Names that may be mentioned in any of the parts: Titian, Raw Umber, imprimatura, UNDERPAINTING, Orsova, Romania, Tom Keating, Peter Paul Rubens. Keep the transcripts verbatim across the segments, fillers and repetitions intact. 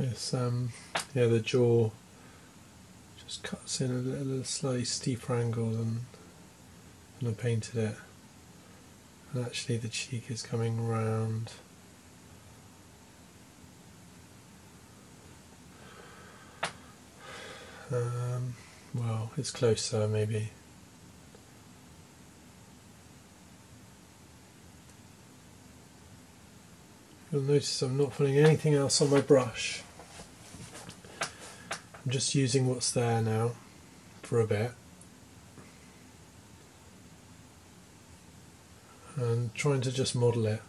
Yes, um, yeah, the jaw just cuts in a little, slightly steeper angle than, than I painted it. And actually the cheek is coming round. Um, well, it's closer maybe. You'll notice I'm not putting anything else on my brush. I'm just using what's there now for a bit. And trying to just model it.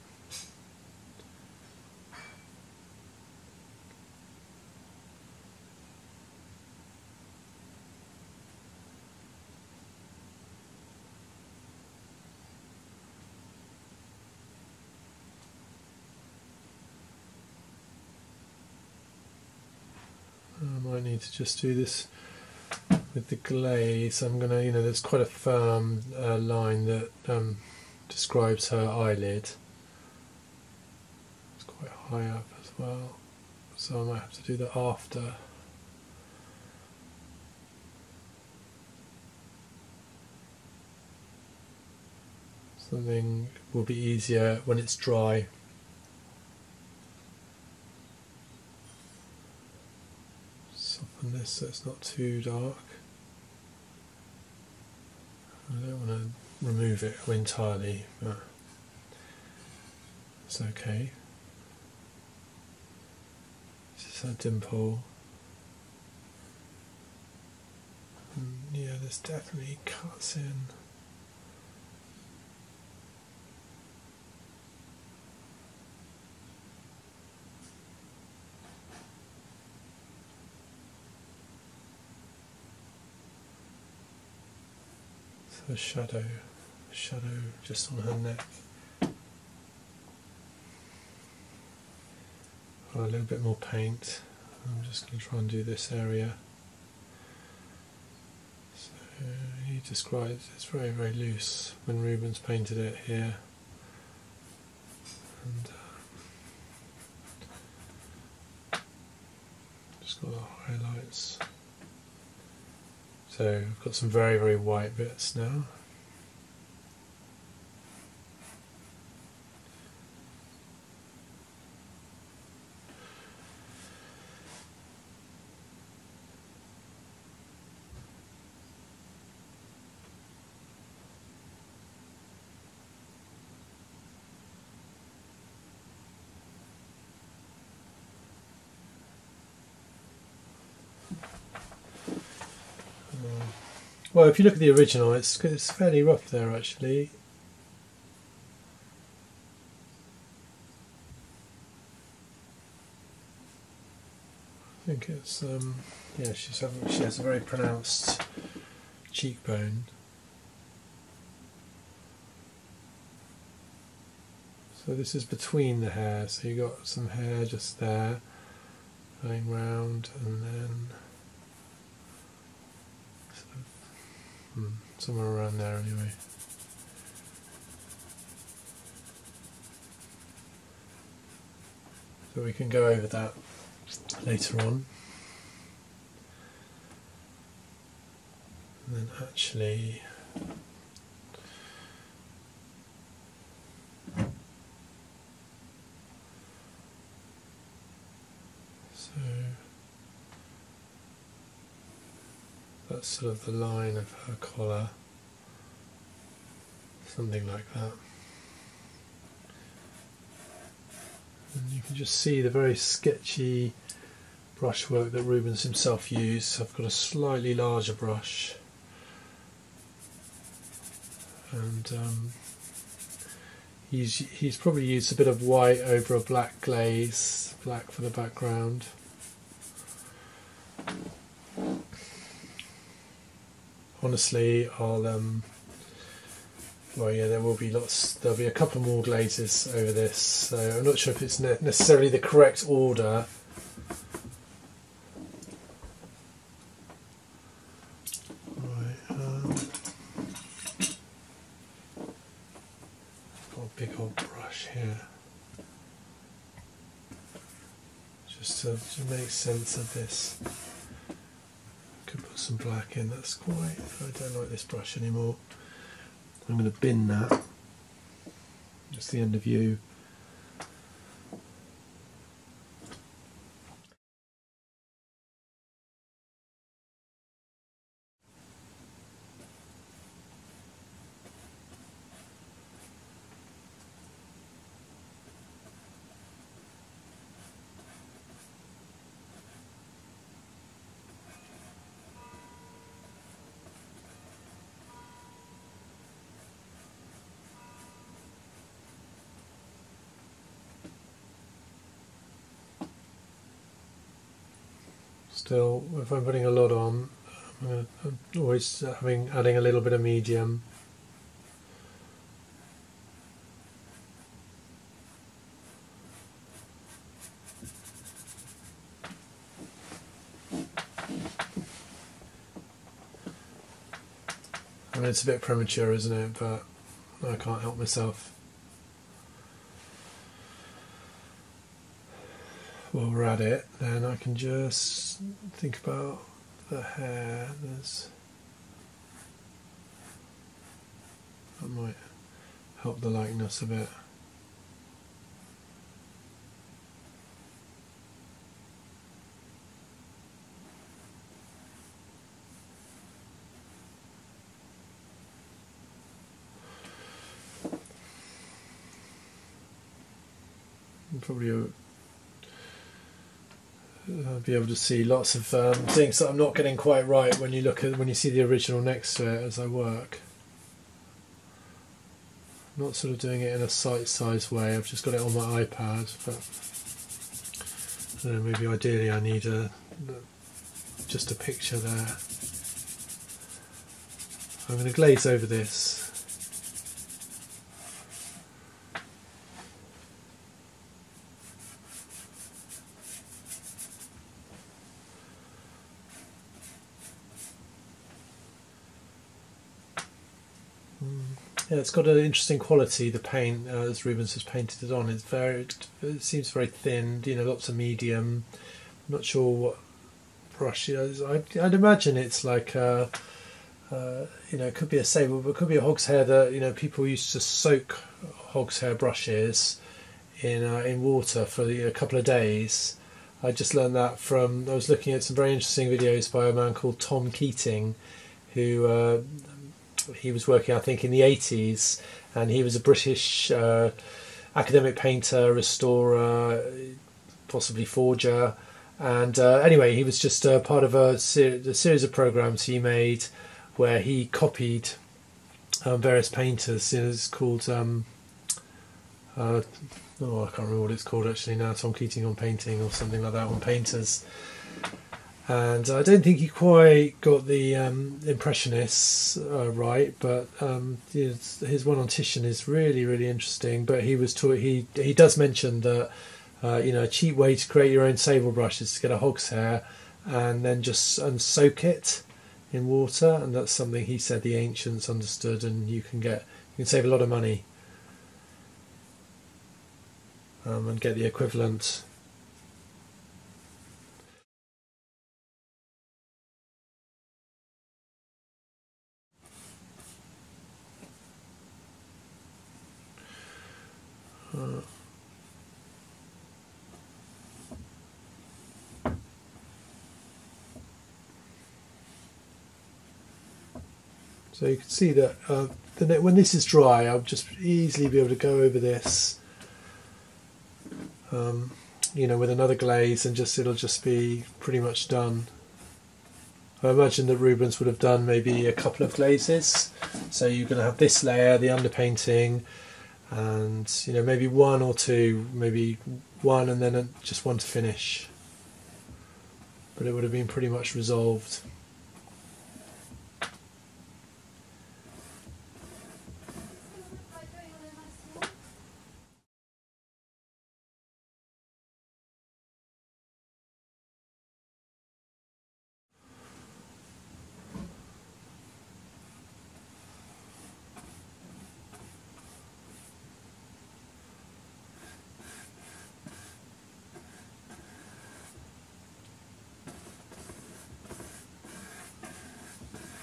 To just do this with the glaze. I'm gonna, you know, there's quite a firm uh, line that um, describes her eyelid. It's quite high up as well, so I might have to do that after. Something will be easier when it's dry. This so it's not too dark. I don't want to remove it entirely, but it's okay. It's just that dimple. And yeah, this definitely cuts in. A shadow, a shadow just on her neck. Well, a little bit more paint. I'm just going to try and do this area. So he describes it's very, very loose when Rubens painted it here. And uh, just got the highlights. So I've got some very, very white bits now. Well, if you look at the original, it's, it's fairly rough there actually. I think it's, um, yeah, she's having, she has a very pronounced cheekbone. So this is between the hair, so you've got some hair just there, going round, and then Hmm, somewhere around there anyway. So we can go over that later on. And then actually so that's sort of the line of her collar, something like that. And you can just see the very sketchy brushwork that Rubens himself used. I've got a slightly larger brush, and um, he's he's probably used a bit of white over a black glaze, black for the background. Honestly, I'll um. Well, yeah, there will be lots. There'll be a couple more glazes over this, so I'm not sure if it's ne necessarily the correct order. Right. Um, got a big old brush here. just to, to make sense of this. Could put some black in. That's quite, I don't like this brush anymore. I'm going to bin that. That's the end of you. Still, if I'm putting a lot on, I'm, gonna, I'm always having adding a little bit of medium. I mean, it's a bit premature, isn't it? But I can't help myself. While we're at it, then I can just think about the hair. There's, that might help the likeness a bit. Probably a I'll be able to see lots of um, things that I'm not getting quite right when you look at when you see the original next to it as I work. I'm not sort of doing it in a sight-sized way. I've just got it on my iPad, but I don't know, maybe ideally I need a just a picture there. I'm going to glaze over this. Yeah, it's got an interesting quality, the paint, uh, as Rubens has painted it on. It's very, it seems very thin, you know, lots of medium. I'm not sure what brush it is. I'd, I'd imagine it's like, a, uh, you know, it could be a sable, but it could be a hogshair that, you know, people used to soak hogshair brushes in, uh, in water for the, a couple of days. I just learned that from, I was looking at some very interesting videos by a man called Tom Keating, who... Uh, he was working, I think, in the eighties, and he was a British uh, academic painter, restorer, possibly forger, and uh, anyway, he was just uh, part of a, ser a series of programs he made where he copied um, various painters. You know, it's called, um, uh, oh, I can't remember what it's called actually now, Tom Keating on Painting or something like that, on painters. And I don't think he quite got the um, Impressionists uh, right, but um, his, his one on Titian is really, really interesting. But he was taught, he he does mention that uh, you know, a cheap way to create your own sable brush is to get a hogshair and then just and soak it in water, and that's something he said the ancients understood, and you can get you can save a lot of money um, and get the equivalent. Uh, so you can see that uh, the, when this is dry, I'll just easily be able to go over this, um, you know, with another glaze, and just it'll just be pretty much done. I imagine that Rubens would have done maybe a couple of glazes. So you're going to have this layer, the underpainting. And you know, maybe one or two, maybe one and then just one to finish. But it would have been pretty much resolved.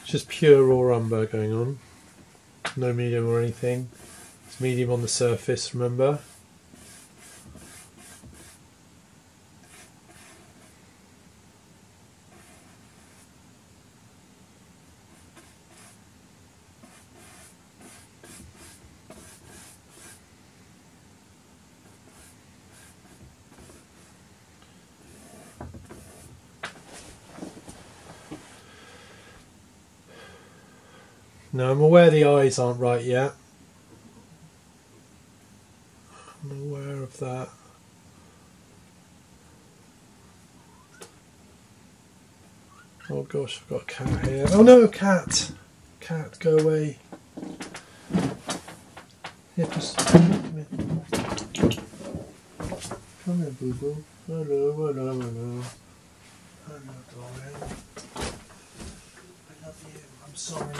just pure raw umber going on, no medium or anything. It's medium on the surface, remember. Now I'm aware the eyes aren't right yet. I'm aware of that. Oh gosh, I've got a cat here. Oh no, cat! Cat, go away. Here, just come here. Come here, boo boo. Hello, hello, hello. Hello, darling. I love you. I'm sorry.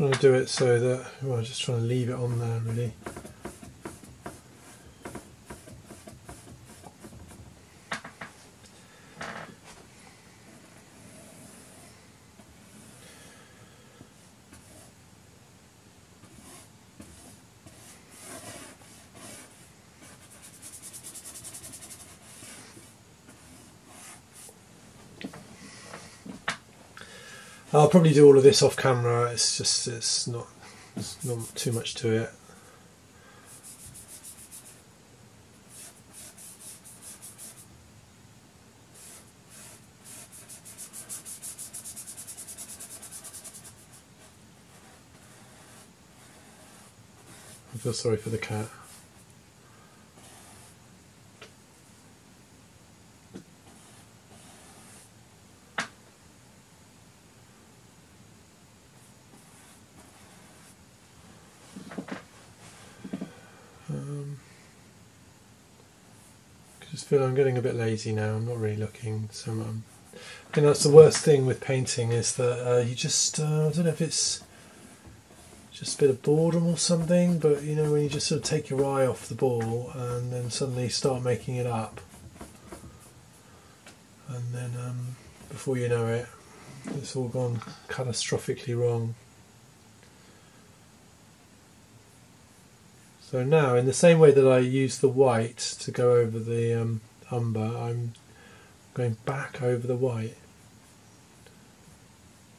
I'm trying to do it so that, well, I'm just trying to leave it on there really. I'll probably do all of this off camera. It's just it's not it's not too much to it. I feel sorry for the cat. I'm getting a bit lazy now. I'm not really looking. So um, I think that's the worst thing with painting, is that uh, you just uh, I don't know if it's just a bit of boredom or something, but you know, when you just sort of take your eye off the ball and then suddenly start making it up, and then um, before you know it, it's all gone catastrophically wrong. So now, in the same way that I use the white to go over the um, umber, I'm going back over the white,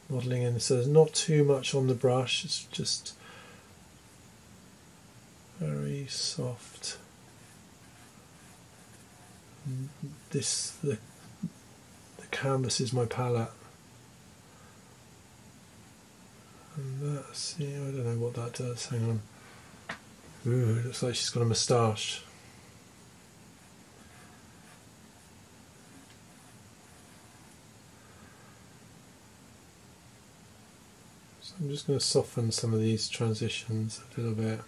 modelling in. So there's not too much on the brush, it's just very soft. This the, the canvas is my palette, and that's, yeah, I don't know what that does. Hang on. Ooh, it looks like she's got a moustache. So I'm just going to soften some of these transitions a little bit.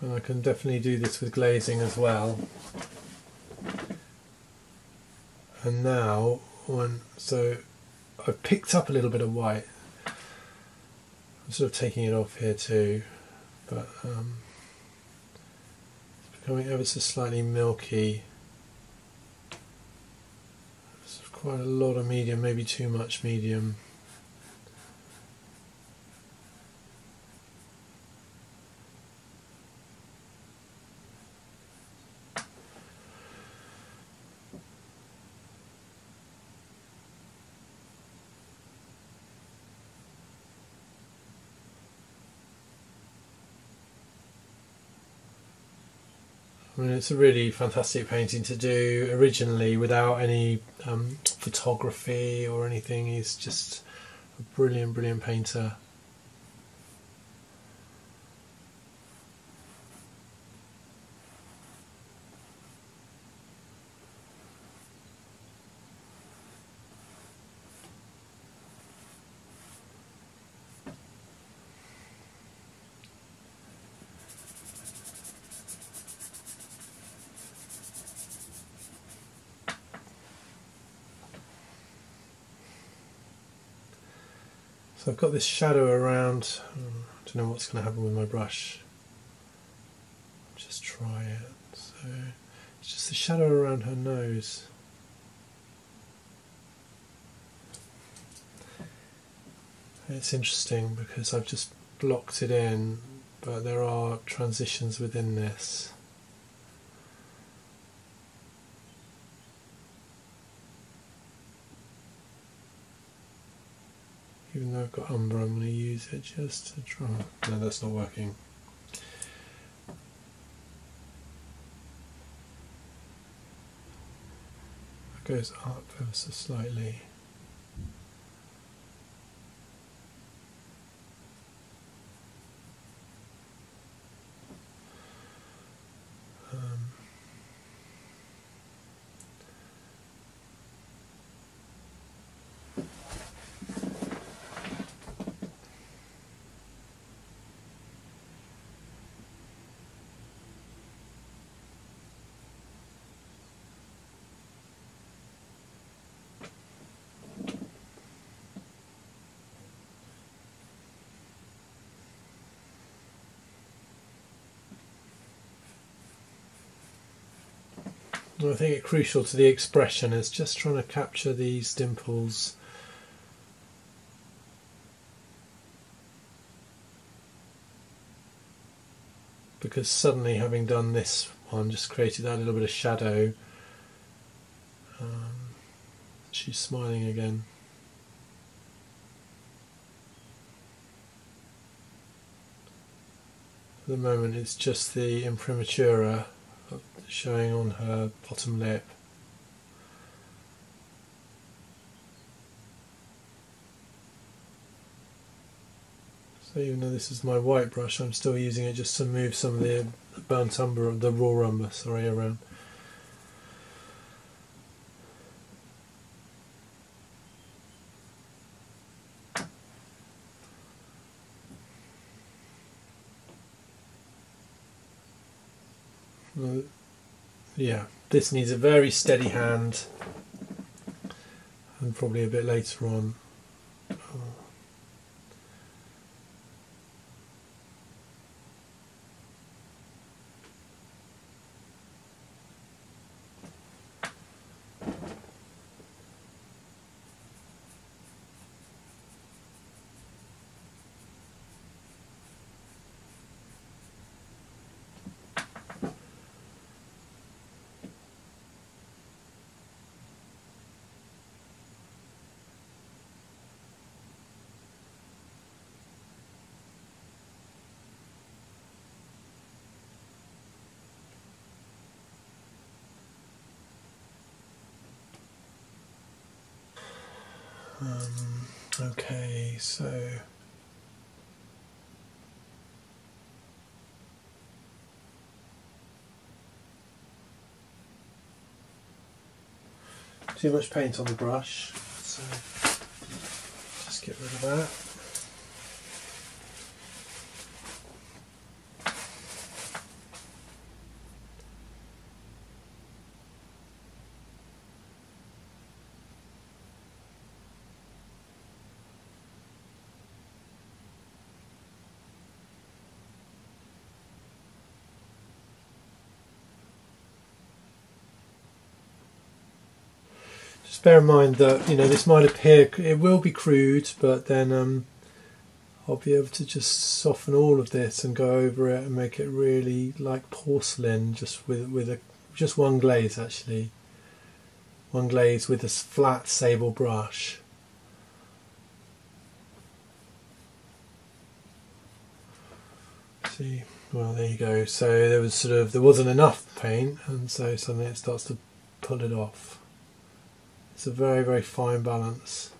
And I can definitely do this with glazing as well. And now, when, so I've picked up a little bit of white. I'm sort of taking it off here too, but um, it's becoming ever so slightly milky. There's quite a lot of medium, maybe too much medium. I mean, it's a really fantastic painting to do originally without any um, photography or anything. It's just A brilliant, brilliant painter. So I've got this shadow around. I don't know what's going to happen with my brush. Just try it. So it's just the shadow around her nose. It's interesting because I've just blocked it in, but there are transitions within this. Even though I've got umbra, I'm going to use it just to try. No, that's not working. That goes up ever so slightly. I think it's crucial to the expression is just trying to capture these dimples. Because suddenly, having done this one, just created that little bit of shadow. Um, she's smiling again. At the moment it's just the imprimatura showing on her bottom lip. So even though this is my white brush, I'm still using it just to move some of the burnt umber, the raw umber, sorry, around. Well, yeah, this needs a very steady hand, and probably a bit later on. Oh. Um, okay, so too much paint on the brush, so just get rid of that. Bear in mind that, you know, this might appear, it will be crude, but then um, I'll be able to just soften all of this and go over it and make it really like porcelain, just with with a just one glaze, actually one glaze with a flat sable brush. See, well, there you go. So there was sort of there wasn't enough paint, and so suddenly it starts to pull it off. It's a very, very fine balance.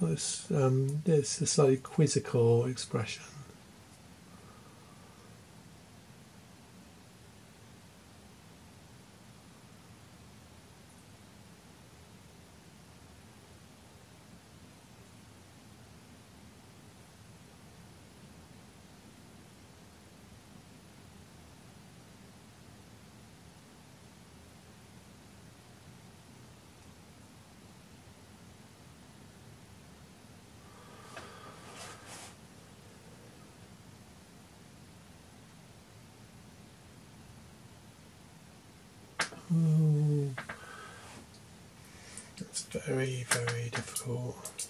got this, um, it's a slightly quizzical expression. Ooh. That's very, very difficult.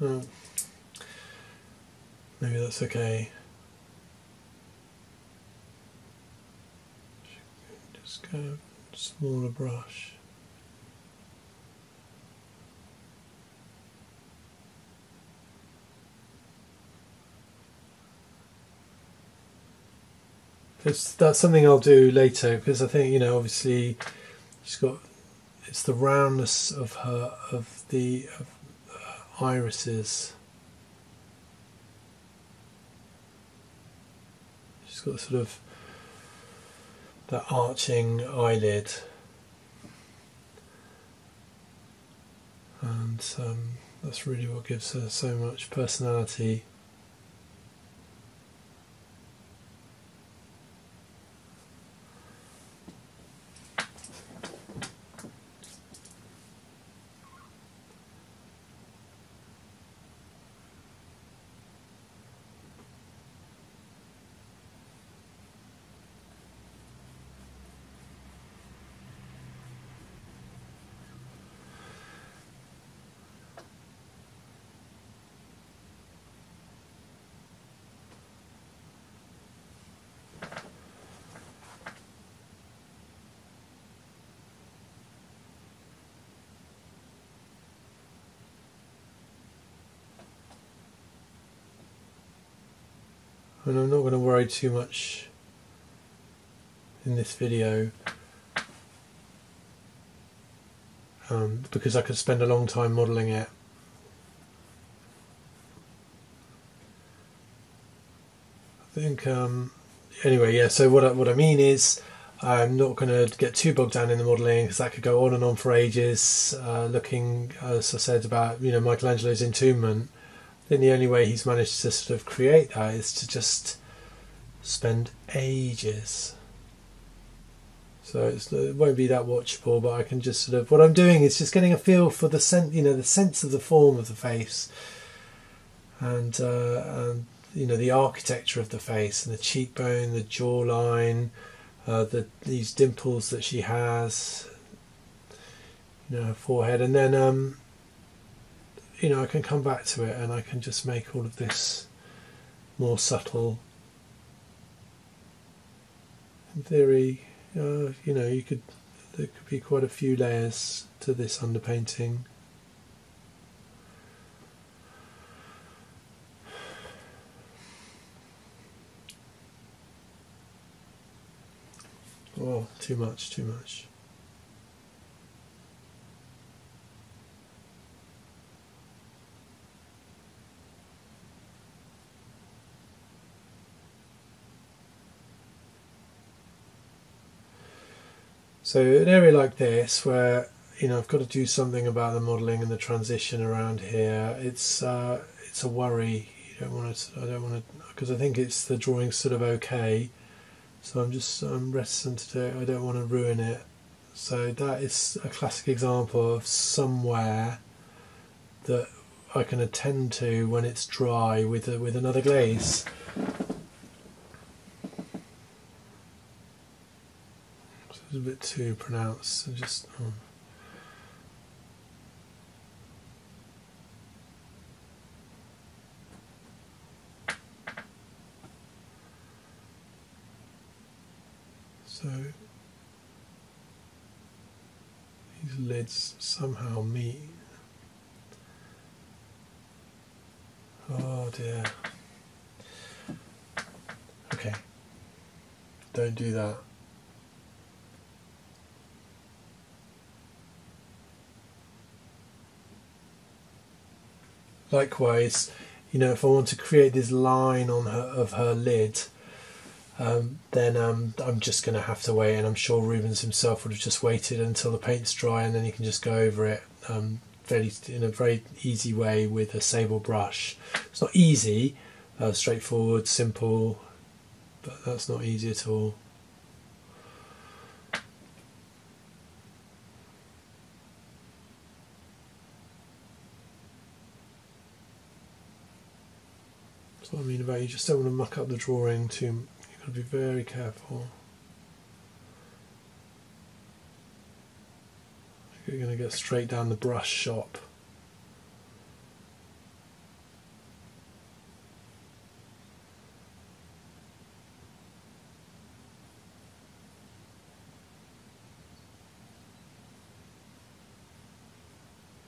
Oh. Maybe that's okay. Just go smaller brush. It's, that's something I'll do later, because I think, you know, obviously she's got, it's the roundness of her, of the of her irises. She's got sort of that arching eyelid. And um, that's really what gives her so much personality. And I'm not going to worry too much in this video um, because I could spend a long time modelling it. I think um, anyway, yeah. So what I, what I mean is, I'm not going to get too bogged down in the modelling because that could go on and on for ages. Uh, looking, as I said, about you know Michelangelo's entombment. Then the only way he's managed to sort of create that is to just spend ages. So it's, it won't be that watchable, but I can just sort of, what I'm doing is just getting a feel for the sense, you know, the sense of the form of the face, and, uh, and you know the architecture of the face and the cheekbone, the jawline, uh, the these dimples that she has, you know, her forehead, and then. Um, You know, I can come back to it and I can just make all of this more subtle. In theory, uh, you know, you could, there could be quite a few layers to this underpainting. Oh, too much, too much. So an area like this, where you know I've got to do something about the modelling and the transition around here, it's uh, it's a worry. You don't want to. I don't want to, because I think it's the drawing's sort of okay. So I'm just I'm reticent to do it. I don't want to ruin it. So that is a classic example of somewhere that I can attend to when it's dry with a, with another glaze. A bit too pronounced, so just um. So these lids somehow meet. Oh dear. Don't do that. Likewise, you know, if I want to create this line on her of her lid, um, then um, I'm just going to have to wait, and I'm sure Rubens himself would have just waited until the paint's dry, and then you can just go over it um, very, in a very easy way with a sable brush. It's not easy, uh, straightforward, simple, but that's not easy at all. I mean about you just don't want to muck up the drawing too. You've got to be very careful. You're going to get straight down the brush shop.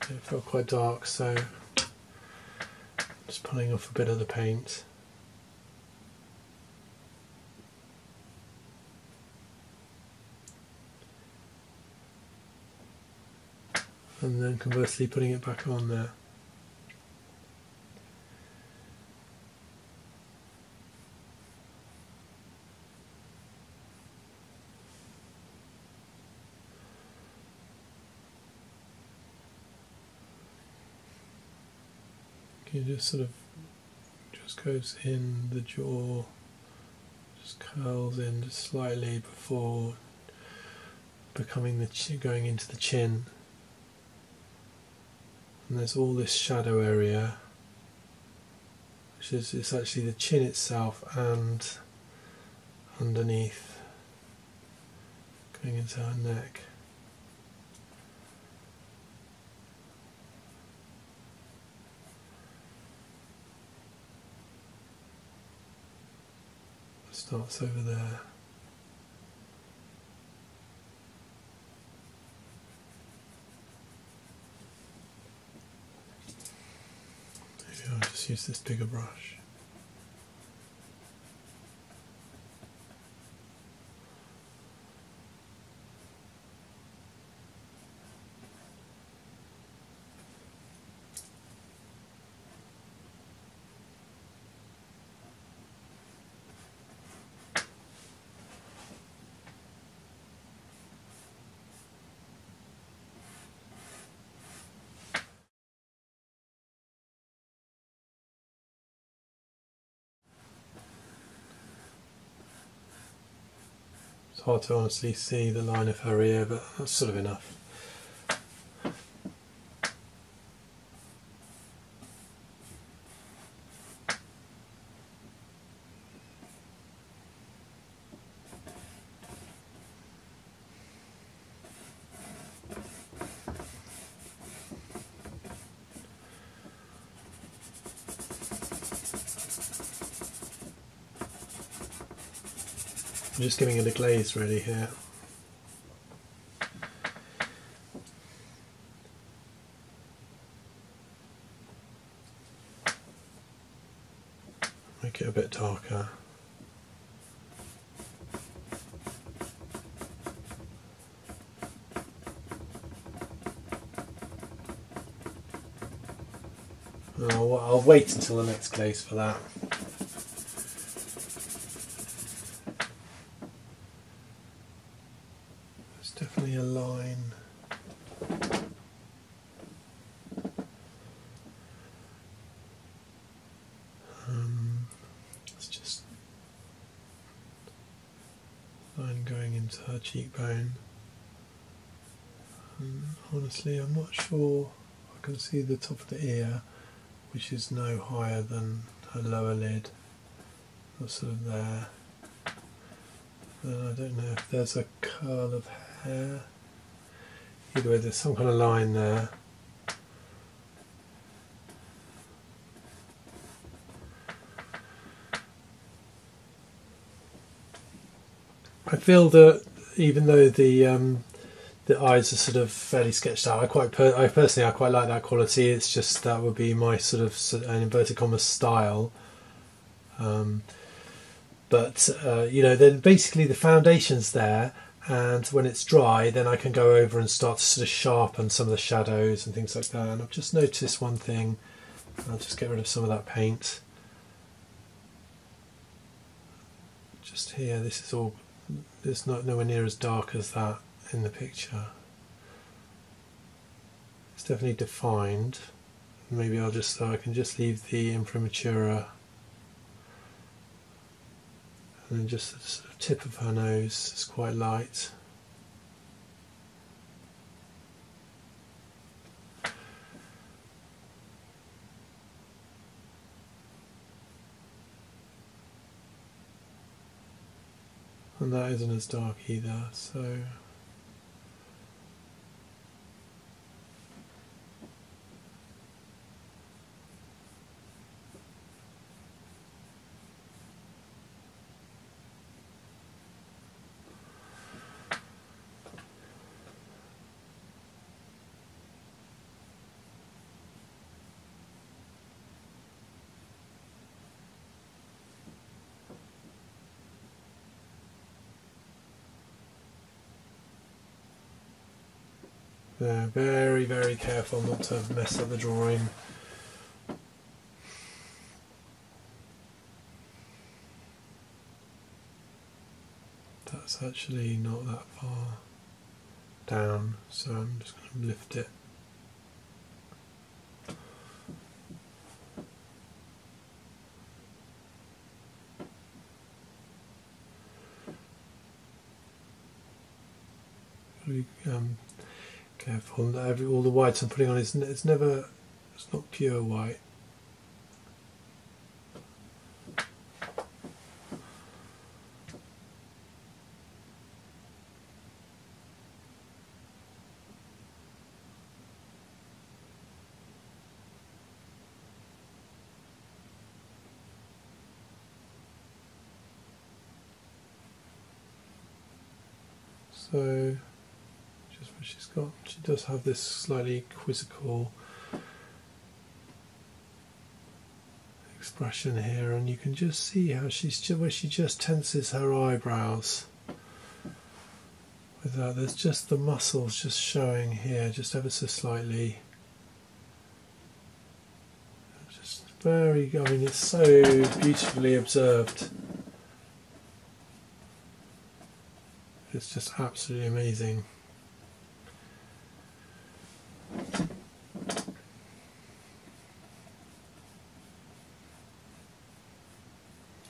It felt quite dark, so. Just pulling off a bit of the paint. And then conversely putting it back on there. It just sort of just goes in the jaw, just curls in just slightly before becoming the chin, going into the chin, and there's all this shadow area, which is it's actually the chin itself and underneath, going into her neck. Starts over there. Maybe I'll just use this bigger brush. Hard to honestly see the line of her ear, but that's sort of enough. I'm just giving it a glaze really here. Make it a bit darker. I'll, I'll wait until the next glaze for that. A line. Um, it's just line going into her cheekbone. And honestly, I'm not sure I can see the top of the ear, which is no higher than her lower lid. That's sort of there. And I don't know if there's a curl of hair. Either way, there's some kind of line there. I feel that even though the um, the eyes are sort of fairly sketched out, I quite per I personally I quite like that quality. It's just that would be my sort of an inverted commas style. Um, But, uh, you know, then basically the foundation's there, and when it's dry, then I can go over and start to sort of sharpen some of the shadows and things like that. And I've just noticed one thing. I'll just get rid of some of that paint. Just here, this is all, it's not nowhere near as dark as that in the picture. It's definitely defined. Maybe I'll just, uh, I can just leave the imprimatura. And then just the sort of tip of her nose is quite light. And that isn't as dark either, so... Yeah, very, very careful not to mess up the drawing. That's actually not that far down, so I'm just going to lift it. We, um, Careful, every, all the whites I'm putting on, it's, it's never, it's not pure white. So... she's got, she does have this slightly quizzical expression here, and you can just see how she's, where she just tenses her eyebrows with that. There's just the muscles just showing here, just ever so slightly. Just very, I mean, it's so beautifully observed. It's just absolutely amazing.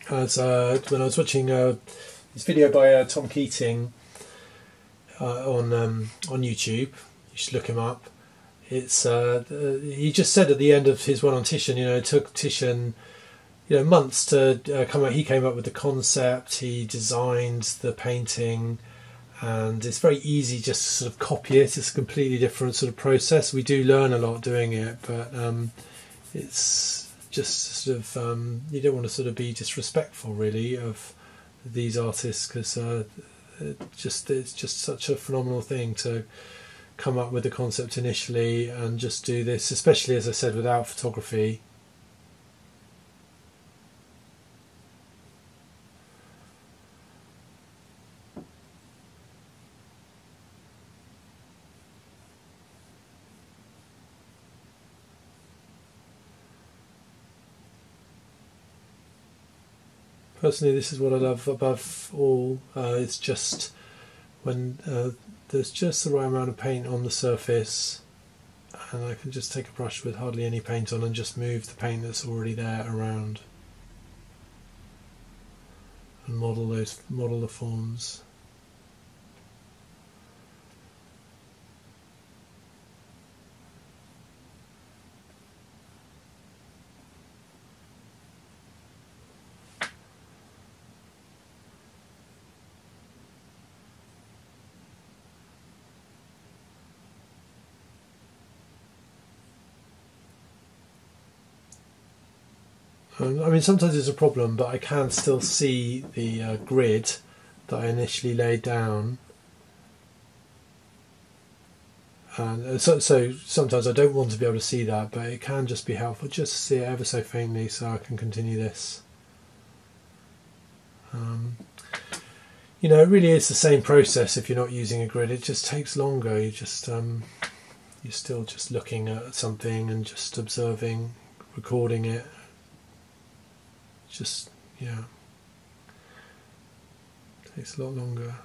As, uh, when I was watching uh, this video by uh, Tom Keating uh, on um, on YouTube, you should look him up. It's uh, he just said at the end of his one on Titian, you know, it took Titian, you know, months to uh, come up. He came up with the concept, he designed the painting, and it's very easy just to sort of copy it. It's a completely different sort of process. We do learn a lot doing it, but um, it's. Just sort of um, you don't want to sort of be disrespectful, really, of these artists, because uh, it just it's just such a phenomenal thing to come up with the concept initially and just do this, especially as I said, without photography. Personally, this is what I love above all. Uh, it's just when uh, there's just the right amount of paint on the surface, and I can just take a brush with hardly any paint on and just move the paint that's already there around and model those, model the forms. Um, I mean, sometimes it's a problem, but I can still see the uh, grid that I initially laid down. And so, so sometimes I don't want to be able to see that, but it can just be helpful just to see it ever so faintly, so I can continue this. Um, you know, it really is the same process if you're not using a grid. It just takes longer. You just um, you're still just looking at something and just observing, recording it. Just yeah, it takes a lot longer.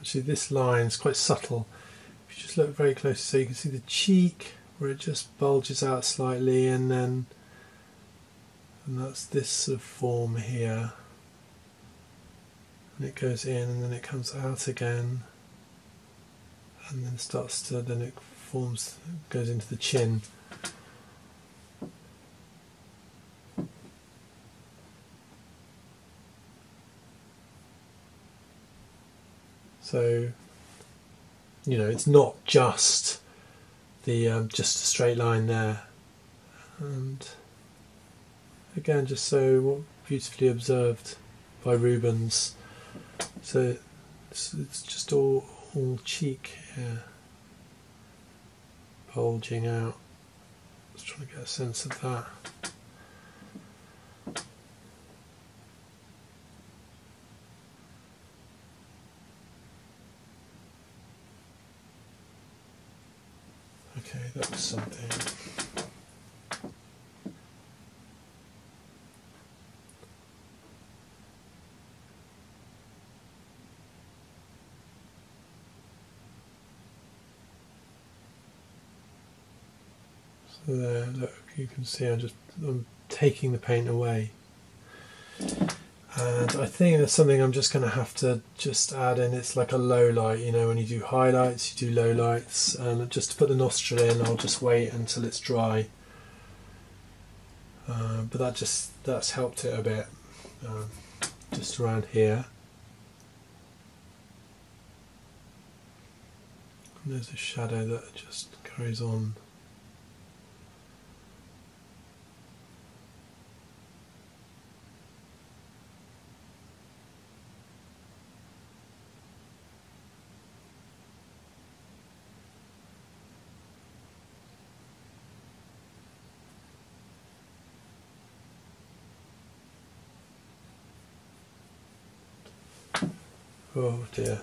Actually, this line is quite subtle. If you just look very close, so you can see the cheek where it just bulges out slightly, and then and that's this sort of form here, and it goes in and then it comes out again, and then starts to then it forms goes into the chin. So, you know, it's not just the um, just a straight line there, and again, just so beautifully observed by Rubens. So it's, it's just all all cheek here, bulging out. Just trying to get a sense of that. Okay, that was something. So there, look, you can see I'm just I'm taking the paint away. And I think that's something I'm just going to have to just add in. It's like a low light, you know, when you do highlights, you do low lights. And just to put the nostril in, I'll just wait until it's dry. Uh, but that just, that's helped it a bit, uh, just around here. And there's a shadow that just carries on. Oh dear.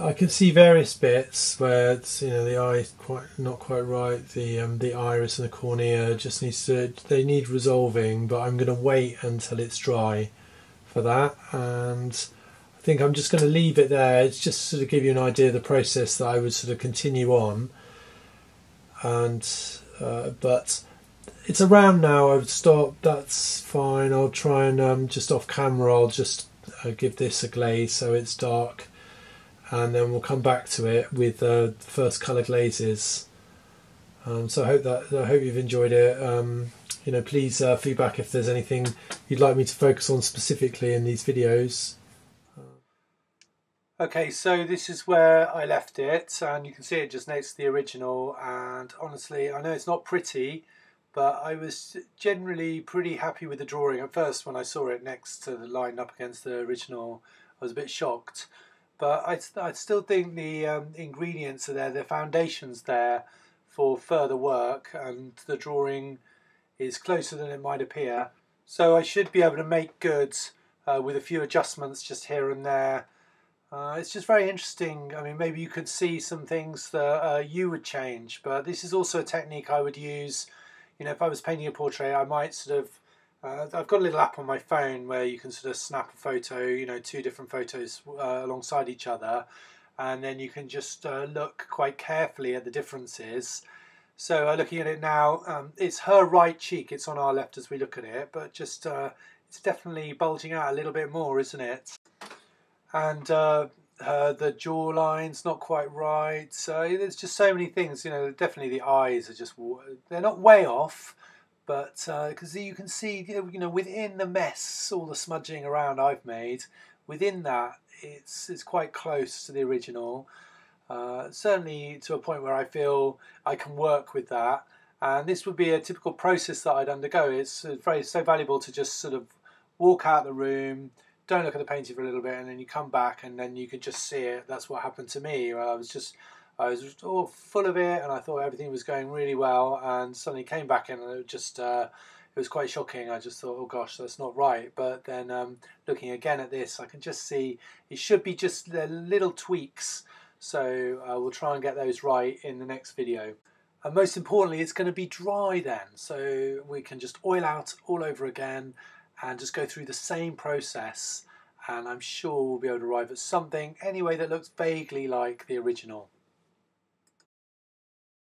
I can see various bits where it's, you know, the eye quite not quite right, the um, the iris and the cornea just needs to they need resolving, but I'm going to wait until it's dry for that, and I think I'm just going to leave it there. It's just to sort of give you an idea of the process that I would sort of continue on, and uh, but it's around now. I've stopped. That's fine. I'll try and um, just off camera. I'll just uh, give this a glaze so it's dark. And then we'll come back to it with uh, the first colour glazes. Um, so I hope that I hope you've enjoyed it. Um, you know, please uh, feedback if there's anything you'd like me to focus on specifically in these videos. Okay, so this is where I left it, and you can see it just next to the original. And honestly, I know it's not pretty, but I was generally pretty happy with the drawing at first. When I saw it next to the line up against the original, I was a bit shocked. But I, I still think the um, ingredients are there, the foundation's there for further work, and the drawing is closer than it might appear. So I should be able to make good uh, with a few adjustments just here and there. Uh, it's just very interesting. I mean, maybe you could see some things that uh, you would change, but this is also a technique I would use. You know, if I was painting a portrait, I might sort of Uh, I've got a little app on my phone where you can sort of snap a photo, you know, two different photos uh, alongside each other, and then you can just uh, look quite carefully at the differences. So uh, looking at it now, um, it's her right cheek, it's on our left as we look at it, but just uh, it's definitely bulging out a little bit more, isn't it? And uh, uh, the jaw line's not quite right, so there's just so many things, you know, definitely the eyes are just, they're not way off, but because uh, you can see, you know, within the mess, all the smudging around I've made, within that, it's it's quite close to the original. Uh, certainly to a point where I feel I can work with that. And this would be a typical process that I'd undergo. It's very so valuable to just sort of walk out the room, don't look at the painting for a little bit, and then you come back, and then you can just see it. That's what happened to me. I was just. I was all full of it, and I thought everything was going really well, and suddenly came back in, and it just uh, it was quite shocking. I just thought, oh gosh, that's not right. But then um, looking again at this, I can just see it should be just the little tweaks. So uh, we'll try and get those right in the next video. And most importantly, it's going to be dry then, so we can just oil out all over again and just go through the same process. And I'm sure we'll be able to arrive at something anyway that looks vaguely like the original.